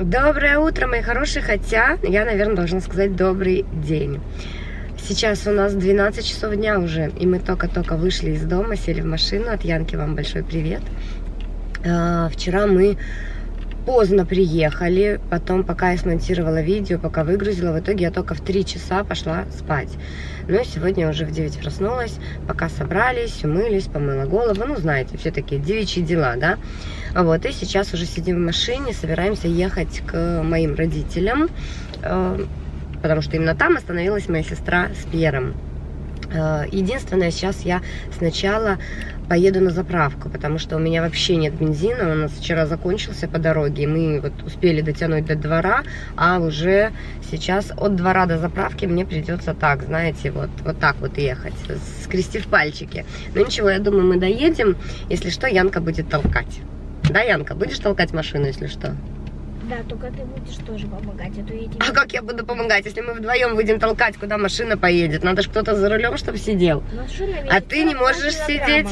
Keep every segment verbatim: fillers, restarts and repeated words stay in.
Доброе утро, мои хорошие, хотя я, наверное, должна сказать добрый день. Сейчас у нас двенадцать часов дня уже, и мы только-только вышли из дома, сели в машину. От Янки вам большой привет. Вчера мы поздно приехали, потом пока я смонтировала видео, пока выгрузила, в итоге я только в три часа пошла спать. Но сегодня уже в девять проснулась, пока собрались, умылись, помыла голову, ну знаете, все такие девичьи дела, да? Вот, и сейчас уже сидим в машине, собираемся ехать к моим родителям, потому что именно там остановилась моя сестра с Пьером. Единственное, сейчас я сначала поеду на заправку, потому что у меня вообще нет бензина, он у нас вчера закончился по дороге, мы вот успели дотянуть до двора, а уже сейчас от двора до заправки мне придется так, знаете, вот, вот так вот ехать, скрестив пальчики. Но ничего, я думаю, мы доедем, если что, Янка будет толкать. Да, Янка, будешь толкать машину, если что? Да, только ты будешь тоже помогать, а то я тебе... А как я буду помогать, если мы вдвоем будем толкать, куда машина поедет? Надо же кто-то за рулем, чтобы сидел. Машина весит а ты не можешь сидеть...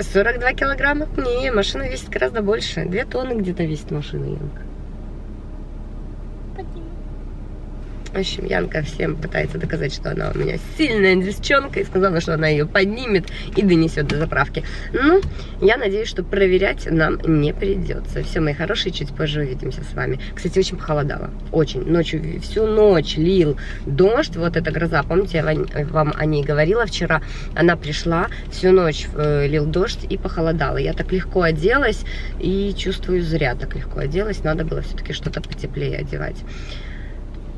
сорок два килограмма? Не, машина весит гораздо больше. Две тонны где-то весит машина, Янка. Подниму. В общем, Янка всем пытается доказать, что она у меня сильная девчонка, и сказала, что она ее поднимет и донесет до заправки. Ну, я надеюсь, что проверять нам не придется. Все, мои хорошие, чуть позже увидимся с вами. Кстати, очень похолодало, очень. Ночью, всю ночь лил дождь, вот эта гроза, помните, я вам о ней говорила вчера. Она пришла, всю ночь лил дождь и похолодало. Я так легко оделась и чувствую, зря так легко оделась. Надо было все-таки что-то потеплее одевать.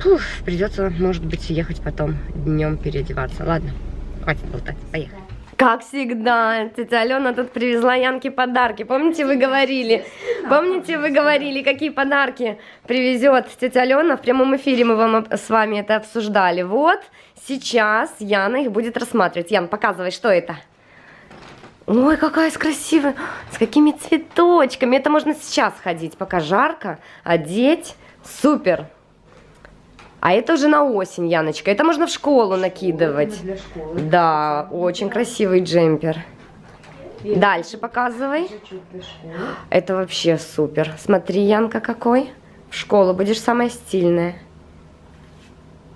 Фух, придется, может быть, ехать потом днем переодеваться. Ладно, хватит болтать, поехали. Как всегда, тетя Алена тут привезла Янке подарки. Помните, вы говорили? Помните, вы говорили, какие подарки привезет тетя Алена? В прямом эфире мы вам с вами это обсуждали. Вот, сейчас Яна их будет рассматривать. Ян, показывай, что это. Ой, какая красивая, с какими цветочками. Это можно сейчас ходить, пока жарко, одеть. Супер! А это уже на осень, Яночка. Это можно в школу накидывать. Для школы. Да, очень красивый джемпер. Дальше показывай. Это вообще супер. Смотри, Янка, какой. В школу будешь самая стильная.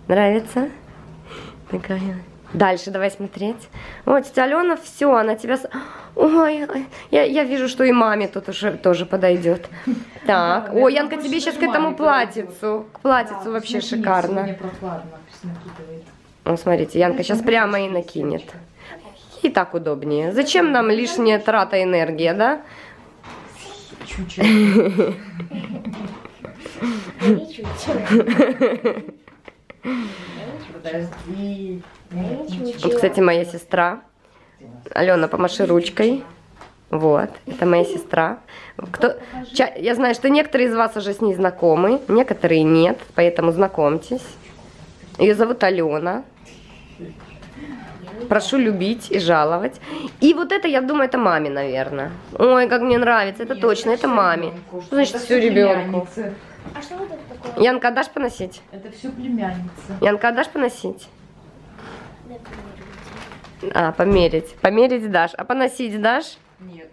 Нравится? Такая. Дальше давай смотреть. Вот, тетя Алена, все, она тебя... Ой, я, я вижу, что и маме тут уже тоже подойдет. Так, да, ой, Янка, тебе сейчас к этому платьицу. К платьицу да, вообще шикарно. Ну, смотрите, Янка сейчас прямо и накинет. И так удобнее. Зачем нам лишняя трата энергии, да? Чуть-чуть. Подожди. Вот, кстати, моя сестра. Алена, помаши ручкой. Вот, это моя сестра. Кто... Я знаю, что некоторые из вас уже с ней знакомы, некоторые нет, поэтому знакомьтесь. Ее зовут Алена. Прошу любить и жаловать. И вот это, я думаю, это маме, наверное. Ой, как мне нравится, это точно, это маме. Что значит всю ребенку? А что вот это такое? Янка, дашь поносить? Это все племянница. Янка, дашь поносить? Да, померить. А, померить. Померить дашь. А поносить дашь? Нет.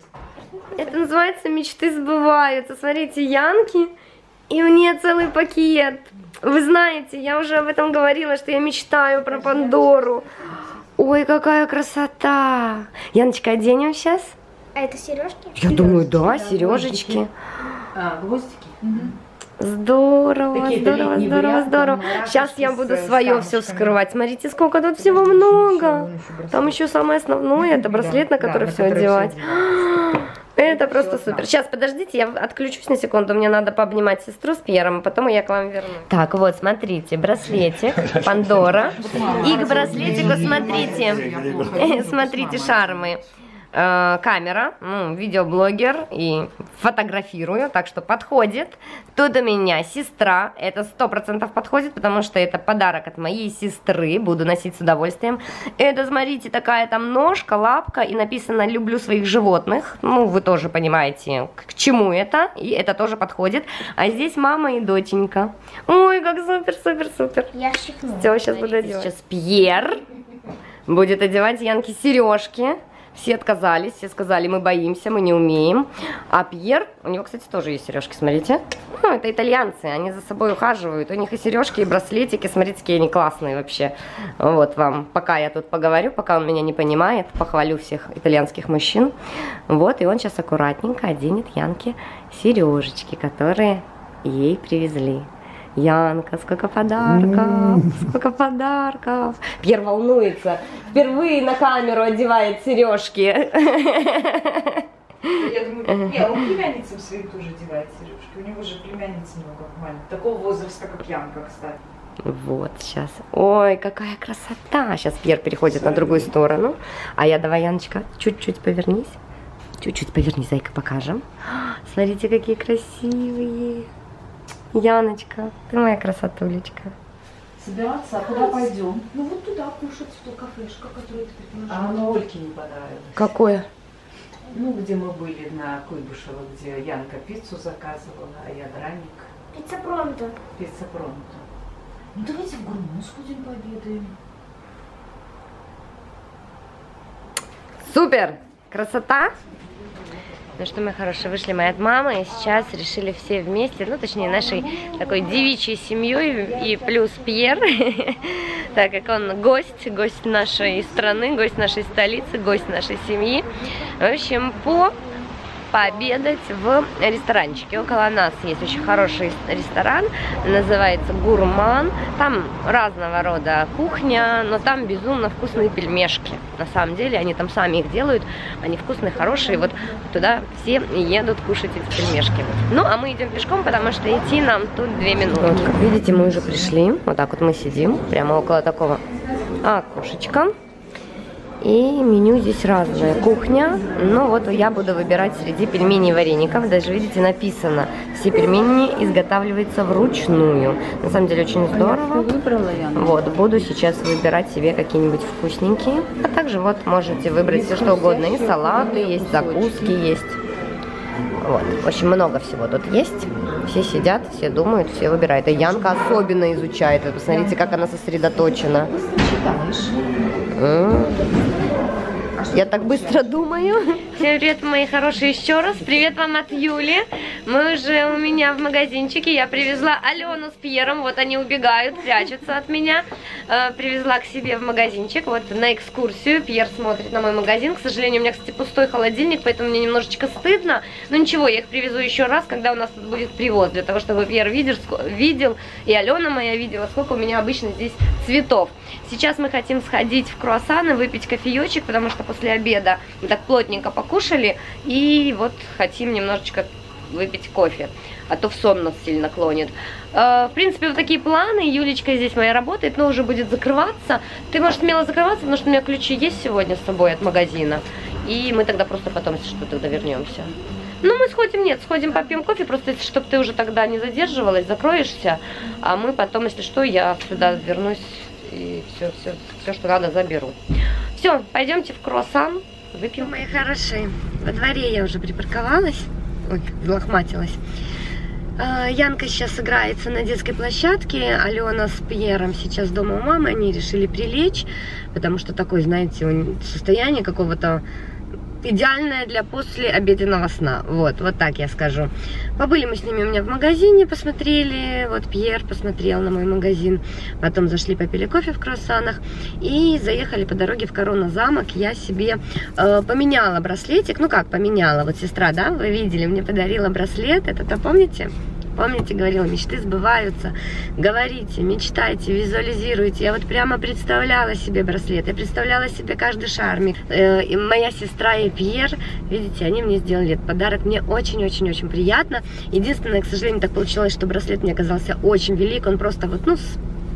Это называется мечты сбываются. Смотрите, Янки, и у нее целый пакет. Вы знаете, я уже об этом говорила, что я мечтаю про Пандору. Ой, какая красота. Яночка, оденем сейчас? А это сережки? Я сережки, думаю, да, да сережечки. Гвоздики. А, гвоздики? Угу. Здорово, такие здорово, здорово, здорово. Сейчас я буду свое все вскрывать. Смотрите, сколько тут всего много. Там еще самое основное, это браслет, на который все одевать. Это просто супер. Сейчас, подождите, я отключусь на секунду. Мне надо пообнимать сестру с Пьером, а потом я к вам вернусь. Так, вот, смотрите, браслетик, Пандора. И к браслетику, смотрите, смотрите, шармы. Камера, ну, видеоблогер и фотографирую, так что подходит. Тут у меня сестра, это сто процентов подходит, потому что это подарок от моей сестры, буду носить с удовольствием. Это, смотрите, такая там ножка, лапка, и написано «люблю своих животных». Ну, вы тоже понимаете, к чему это, и это тоже подходит. А здесь мама и доченька. Ой, как супер-супер-супер. Я чихну. Все, сейчас буду делать. Сейчас Пьер будет одевать Янке сережки. Все отказались, все сказали, мы боимся, мы не умеем. А Пьер, у него, кстати, тоже есть сережки, смотрите. Ну, это итальянцы, они за собой ухаживают. У них и сережки, и браслетики, смотрите, какие они классные вообще. Вот вам, пока я тут поговорю, пока он меня не понимает, похвалю всех итальянских мужчин. Вот, и он сейчас аккуратненько оденет Янке сережечки, которые ей привезли. Янка, сколько подарков, сколько подарков. Пьер волнуется. Впервые на камеру одевает сережки. Я думаю, не, он племянницам своим тоже одевает сережки. У него же племянниц много маленьких. Такого возраста, как Янка, кстати. Вот, сейчас. Ой, какая красота. Сейчас Пьер переходит на другую сторону. А я давай, Яночка, чуть-чуть повернись. Чуть-чуть повернись, зайка, покажем. Смотрите, какие красивые. Яночка, ты моя красотулечка. Собираться, а куда пойдем? Ну вот туда кушать, в ту кафешку, которую ты предложила. А оно Ольке не понравилось. Какое? Ну, где мы были на Куйбышево, где Янка пиццу заказывала, а я драник. Пицца пронто. Пицца пронто. Ну давайте в Гурман сходим, пообедаем. Супер! Красота! Ну что, мои хорошие, вышли мы от мамы, и сейчас решили все вместе, ну точнее нашей такой девичьей семьей и плюс Пьер, так как он гость, гость нашей страны, гость нашей столицы, гость нашей семьи. В общем, по... пообедать в ресторанчике. Около нас есть очень хороший ресторан, называется Гурман. Там разного рода кухня, но там безумно вкусные пельмешки. На самом деле, они там сами их делают, они вкусные, хорошие. Вот туда все едут кушать эти пельмешки. Ну, а мы идем пешком, потому что идти нам тут две минуты. Вот, как видите, мы уже пришли. Вот так вот мы сидим, прямо около такого окошечка. И меню здесь разное. Кухня. Ну вот я буду выбирать среди пельменей и вареников. Даже, видите, написано. Все пельмени изготавливаются вручную. На самом деле очень здорово. Вот, буду сейчас выбирать себе какие-нибудь вкусненькие. А также вот можете выбрать все что угодно. И салаты есть, закуски есть. Вот, очень много всего тут есть. Все сидят, все думают, все выбирают. И Янка особенно изучает. Вы посмотрите, как она сосредоточена. Я так быстро думаю. Всем привет, мои хорошие, еще раз. Привет вам от Юли. Мы уже у меня в магазинчике. Я привезла Алену с Пьером. Вот они убегают, прячутся от меня. Привезла к себе в магазинчик. Вот на экскурсию. Пьер смотрит на мой магазин. К сожалению, у меня, кстати, пустой холодильник, поэтому мне немножечко стыдно. Но ничего, я их привезу еще раз, когда у нас тут будет привоз. Для того, чтобы Пьер видел, и Алена моя видела, сколько у меня обычно здесь цветов. Сейчас мы хотим сходить в круассаны, выпить кофеечек, потому что после обеда мы так плотненько покушали, и вот хотим немножечко выпить кофе, а то в сон нас сильно клонит. В принципе, вот такие планы. Юлечка здесь моя работает, но уже будет закрываться. Ты можешь смело закрываться, потому что у меня ключи есть сегодня с собой от магазина, и мы тогда просто потом, если что, тогда вернемся. Ну, мы сходим, нет, сходим попьем кофе, просто чтобы ты уже тогда не задерживалась, закроешься, а мы потом, если что, я сюда вернусь и все, все, все, что надо, заберу. Все, пойдемте в круассан, выпьем. Мои хорошие, во дворе я уже припарковалась, ой, взлохматилась. Янка сейчас играется на детской площадке, Алена с Пьером сейчас дома у мамы, они решили прилечь, потому что такое, знаете, состояние какого-то... идеальная для послеобеденного сна. Вот, вот так я скажу. Побыли мы с ними у меня в магазине, посмотрели. Вот Пьер посмотрел на мой магазин. Потом зашли, попили кофе в круассанах. И заехали по дороге в Корона Замок. Я себе э, поменяла браслетик. Ну как поменяла? Вот сестра, да, вы видели, мне подарила браслет. Это-то помните? Помните, говорила, мечты сбываются. Говорите, мечтайте, визуализируйте. Я вот прямо представляла себе браслет. Я представляла себе каждый шармик. И моя сестра и Пьер, видите, они мне сделали этот подарок. Мне очень-очень-очень приятно. Единственное, к сожалению, так получилось, что браслет мне оказался очень велик. Он просто вот, ну,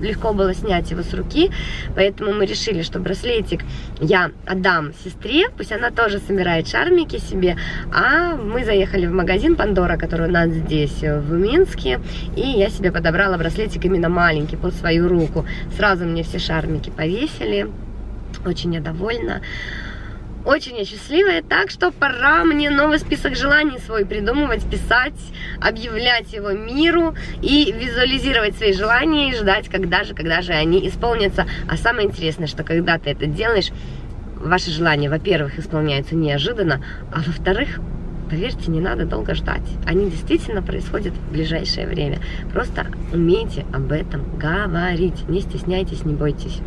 легко было снять его с руки, поэтому мы решили, что браслетик я отдам сестре, пусть она тоже собирает шармики себе, а мы заехали в магазин Pandora, который у нас здесь в Минске, и я себе подобрала браслетик именно маленький под свою руку. Сразу мне все шармики повесили, очень я довольна. Очень я счастливая, так что пора мне новый список желаний свой придумывать, писать, объявлять его миру и визуализировать свои желания и ждать, когда же, когда же они исполнятся. А самое интересное, что когда ты это делаешь, ваши желания, во-первых, исполняются неожиданно, а во-вторых, поверьте, не надо долго ждать. Они действительно происходят в ближайшее время. Просто умейте об этом говорить. Не стесняйтесь, не бойтесь.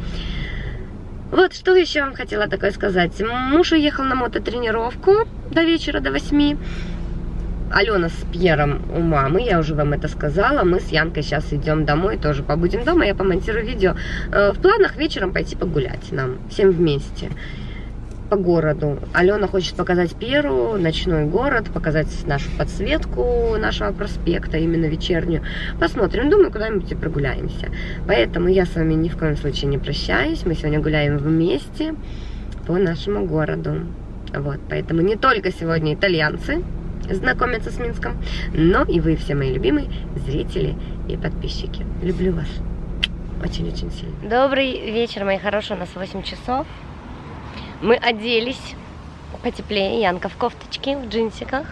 Вот, что еще вам хотела такое сказать. Муж уехал на мототренировку до вечера, до восьми. Алена с Пьером у мамы, я уже вам это сказала. Мы с Янкой сейчас идем домой, тоже побудем дома, я помонтирую видео. В планах вечером пойти погулять нам, всем вместе, по городу. Алена хочет показать Пьеру ночной город, показать нашу подсветку нашего проспекта, именно вечернюю. Посмотрим, думаю, куда-нибудь и прогуляемся. Поэтому я с вами ни в коем случае не прощаюсь. Мы сегодня гуляем вместе по нашему городу. Вот, поэтому не только сегодня итальянцы знакомятся с Минском, но и вы, все мои любимые зрители и подписчики. Люблю вас очень-очень сильно. Добрый вечер, мои хорошие, у нас восемь часов. Мы оделись потеплее, Янка в кофточке, в джинсиках,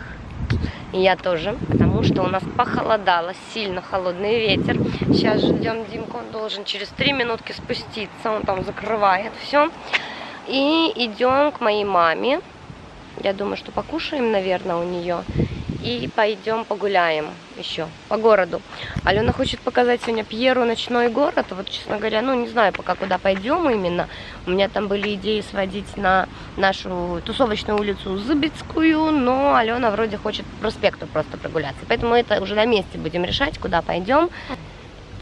и я тоже, потому что у нас похолодало, сильно холодный ветер. Сейчас ждем Димку, он должен через три минутки спуститься, он там закрывает все. И идем к моей маме, я думаю, что покушаем, наверное, у нее, и пойдем погуляем еще по городу. Алена хочет показать сегодня Пьеру ночной город. Вот, честно говоря, ну не знаю пока, куда пойдем именно. У меня там были идеи сводить на нашу тусовочную улицу Забицкую, но Алена вроде хочет по проспекту просто прогуляться. Поэтому мы это уже на месте будем решать, куда пойдем.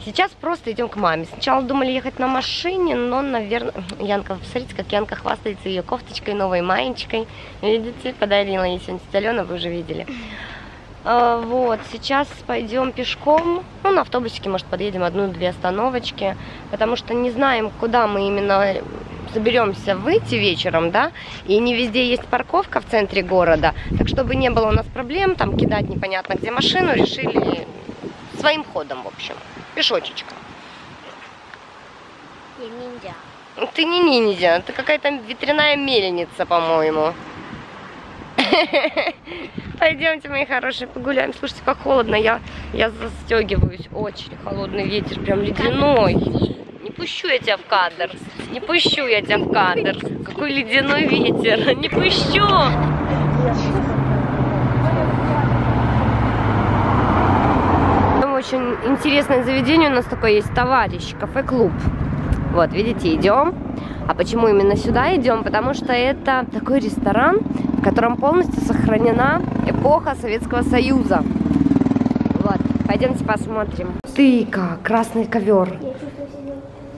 Сейчас просто идем к маме. Сначала думали ехать на машине, но, наверное... Янка, посмотрите, как Янка хвастается ее кофточкой, новой маечкой. Видите, подарила ей сегодня Алена, вы уже видели. Вот, сейчас пойдем пешком, ну, на автобусике, может, подъедем одну-две остановочки, потому что не знаем, куда мы именно соберемся выйти вечером, да, и не везде есть парковка в центре города, так чтобы не было у нас проблем, там, кидать непонятно где машину, решили своим ходом, в общем, пешочечка. Я ниндзя. Ты не ниндзя, ты какая-то ветряная мельница, по-моему. Пойдемте, мои хорошие, погуляем. Слушайте, как холодно, я, я застегиваюсь. Очень холодный ветер, прям ледяной. Не пущу я тебя в кадр. Не пущу я тебя в кадр. Какой ледяной ветер. Не пущу. Очень интересное заведение у нас такое есть. Товарищ, кафе-клуб. Вот, видите, идем. А почему именно сюда идем? Потому что это такой ресторан, в котором полностью сохранена эпоха Советского Союза. Вот, пойдемте посмотрим. Тыка, красный ковер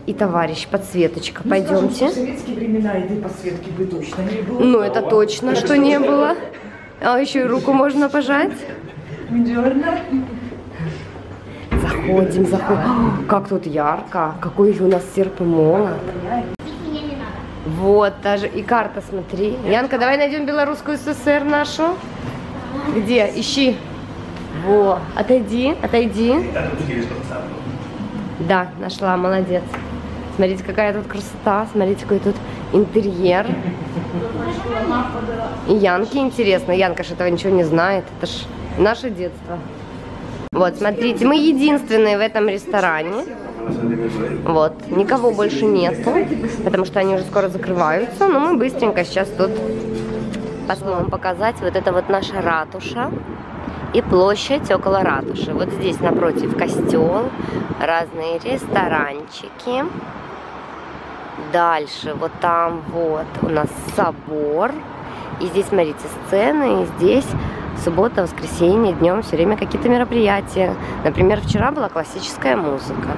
и товарищ, подсветочка. Ну, пойдемте. Скажу, в советские времена еды подсветки бы точно не было. Ну, это точно, это что, что не было. А еще и руку можно пожать. Заходим, заходим. О, как тут ярко. Какой же у нас серп и молот. Вот, даже и карта, смотри. Янка, давай найдем Белорусскую ССР нашу. Где? Ищи. Во, отойди, отойди. Да, нашла, молодец. Смотрите, какая тут красота, смотрите, какой тут интерьер. И Янке интересно, Янка ж этого ничего не знает, это ж наше детство. Вот, смотрите, мы единственные в этом ресторане. Вот, никого больше нету, потому что они уже скоро закрываются, но мы быстренько сейчас тут посмотрим, вам показать. Вот это вот наша ратуша и площадь около ратуши. Вот здесь напротив костел, разные ресторанчики. Дальше вот там вот у нас собор. И здесь, смотрите, сцены, и здесь... Суббота, воскресенье, днем все время какие-то мероприятия. Например, вчера была классическая музыка.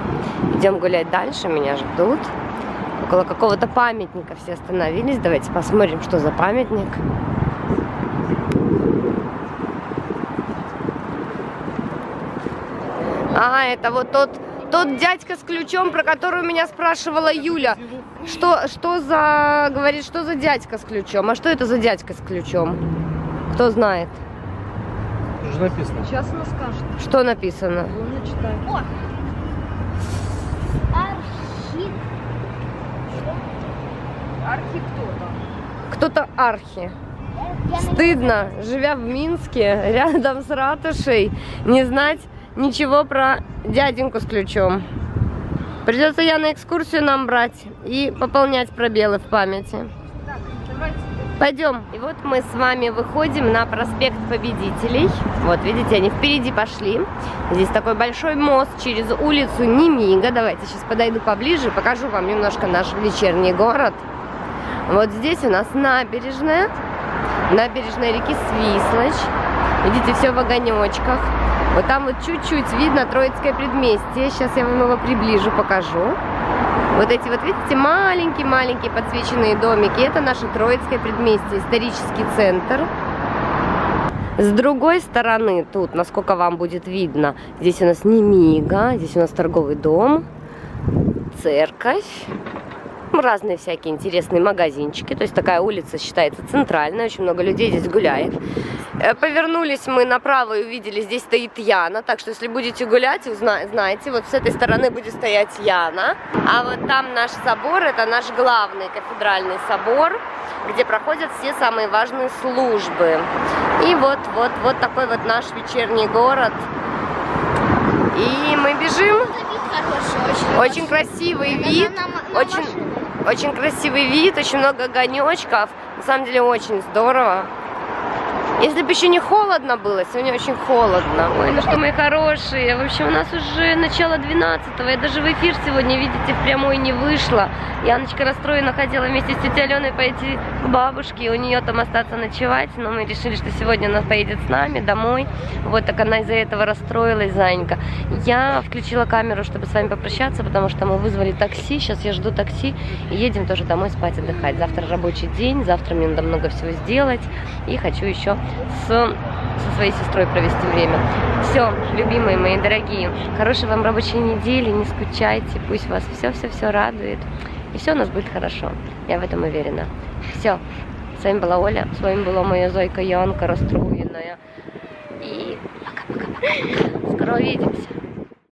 Идем гулять дальше, меня ждут. Около какого-то памятника все остановились. Давайте посмотрим, что за памятник. А, это вот тот, тот дядька с ключом, про который меня спрашивала Юля. Что, что за, говорит, что за дядька с ключом? А что это за дядька с ключом? Кто знает? Написано. Сейчас она скажет. Что написано? О! Архи... Архи кто-то. Кто-то архи. Стыдно, живя в Минске, рядом с ратушей, не знать ничего про дяденьку с ключом. Придется я на экскурсию нам брать и пополнять пробелы в памяти. Пойдем. И вот мы с вами выходим на проспект Победителей. Вот, видите, они впереди пошли. Здесь такой большой мост через улицу Немига. Давайте сейчас подойду поближе, покажу вам немножко наш вечерний город. Вот здесь у нас набережная. Набережная реки Свислочь. Видите, все в огонечках. Вот там вот чуть-чуть видно Троицкое предместие. Сейчас я вам его приближу, покажу. Вот эти вот, видите, маленькие-маленькие подсвеченные домики. Это наше Троицкое предместье, исторический центр. С другой стороны, тут, насколько вам будет видно, здесь у нас Немига, здесь у нас торговый дом, церковь, разные всякие интересные магазинчики. То есть такая улица считается центральной, очень много людей здесь гуляет. Повернулись мы направо и увидели, здесь стоит Яна. Так что, если будете гулять, знаете, вот с этой стороны будет стоять Яна. А вот там наш собор, это наш главный кафедральный собор, где проходят все самые важные службы. И вот, вот, вот такой вот наш вечерний город. И мы бежим. Очень, очень красивый вид, на, на, на очень, очень красивый вид, очень много огонечков. На самом деле очень здорово. Если бы еще не холодно было, сегодня очень холодно. Ой, ну что, мои хорошие, в общем, у нас уже начало двенадцатого, я даже в эфир сегодня, видите, в прямой не вышла. Яночка расстроена, хотела вместе с тетей Аленой пойти к бабушке, у нее там остаться ночевать, но мы решили, что сегодня она поедет с нами домой. Вот так она из-за этого расстроилась, Занька. Я включила камеру, чтобы с вами попрощаться, потому что мы вызвали такси, сейчас я жду такси, и едем тоже домой спать, отдыхать. Завтра рабочий день, завтра мне надо много всего сделать, и хочу еще С, со своей сестрой провести время. Все, любимые мои, дорогие, хорошей вам рабочей недели, не скучайте, пусть вас все-все-все радует, и все у нас будет хорошо, я в этом уверена. Все, с вами была Оля, с вами была моя Зойка Янка расстроенная, и пока-пока-пока, скоро увидимся.